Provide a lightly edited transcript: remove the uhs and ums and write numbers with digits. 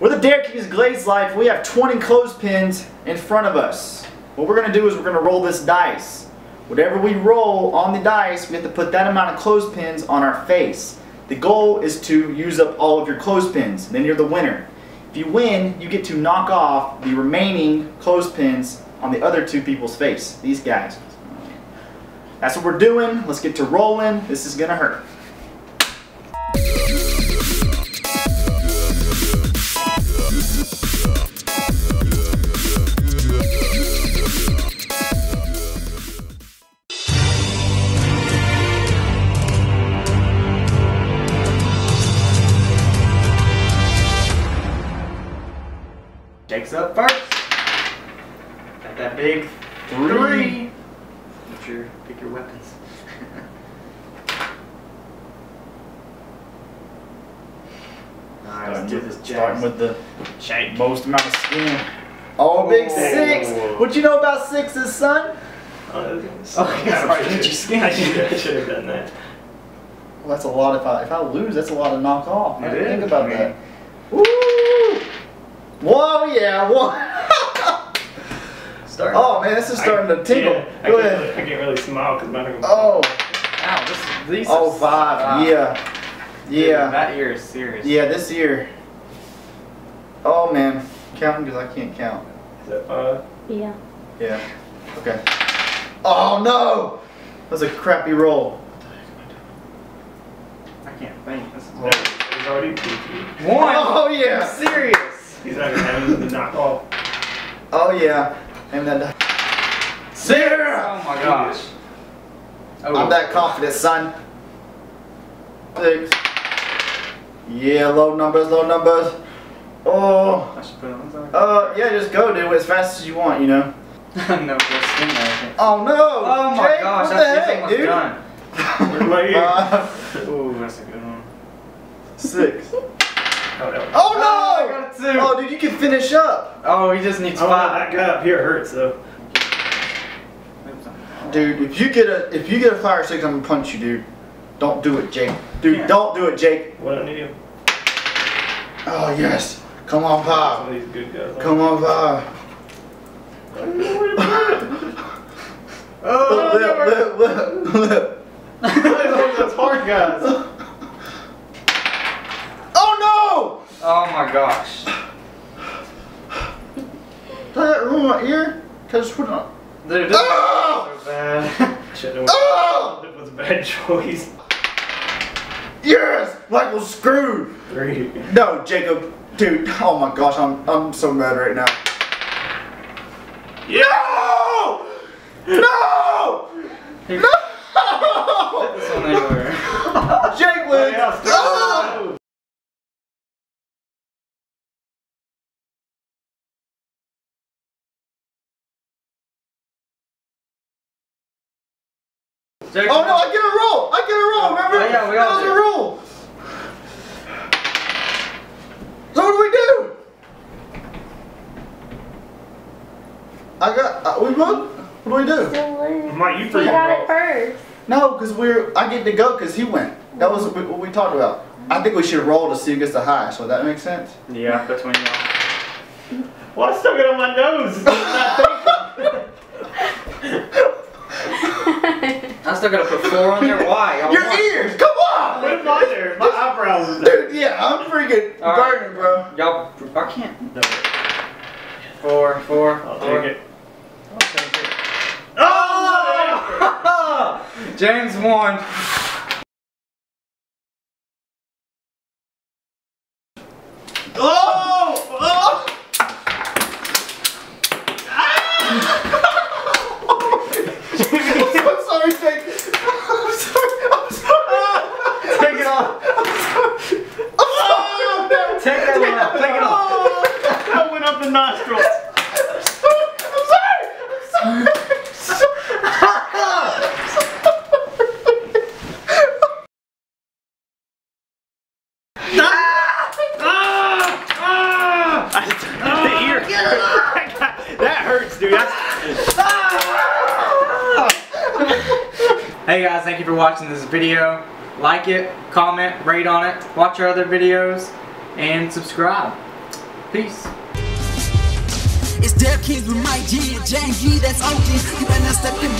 With the Dare Kings Glaze Life, we have 20 clothespins in front of us. What we're going to do is we're going to roll this dice. Whatever we roll on the dice, we have to put that amount of clothespins on our face. The goal is to use up all of your clothespins, then you're the winner. If you win, you get to knock off the remaining clothespins on the other two people's face, these guys. That's what we're doing. Let's get to rolling. This is going to hurt. Jake's up first. Got that big three. Pick your weapons. Alright, let's do this, James. Starting with the Jake. Most amount of skin. Oh, big six. What you know about sixes, son? Sorry, get your skin. I should have done that. Well, that's a lot. If I lose, that's a lot of knock off. I didn't think about that. Woo! Whoa, yeah, oh man, this is starting to tingle. Yeah, go ahead. I can't really smile because my nose. Oh, wow, these are five. Yeah. Dude, that ear is serious. Yeah, this ear. Oh man, counting because I can't count. Is that five? Yeah. Yeah. Okay. Oh no, that's a crappy roll. I can't think. That's already one. Oh yeah, I'm serious. He's not gonna have the knock off. Oh yeah. And then Sarah! Oh my gosh. Oh. I'm that confident, son. Six. Yeah, low numbers. Oh. I should put it on the side. Yeah, just go do it as fast as you want, you know. No, oh no! Oh my gosh, that's the heck, dude. Ooh, that's a good one. Six. Oh no! Oh, dude, you can finish up. Oh, he just needs five. Back up. Here it hurts though. Dude, if you get a fire six, I'm gonna punch you, dude. Don't do it, Jake. Dude, don't do it, Jake. What I need. Oh yes. Come on, Bob. Some of these good guys. Come on, Bob. Oh, lip. That's hard, guys. Oh my gosh. Did that ruin my ear? Because we're not. Dude, this was so bad. It was a bad choice. Yes! Michael's screwed! Three. No, Jacob. Dude, oh my gosh, I'm so mad right now. Yeah. No! This one anywhere. Jake wins! Oh! Jacob. Oh no, I get a roll, remember? Oh, yeah, that was a roll! So what do? We won? What do we do? Mike, you got it first. No, because I get to go because he went. That was what we talked about. I think we should roll to see who gets the highest. Would that make sense? Yeah, that's when you know. Well, I still got on my nose! I still gotta put four on there. Why? Your ears! Come on! What am I there? My eyebrows is there. Dude, yeah, I'm freaking burning, bro. Y'all, I can't. No. Four. I'll take it. I'll take it. Oh! James won. Hey guys, thank you for watching this video. Like it, comment, rate on it, watch our other videos, and subscribe. Peace. It's Dare Kings with my G, James, that's OG. You better step in.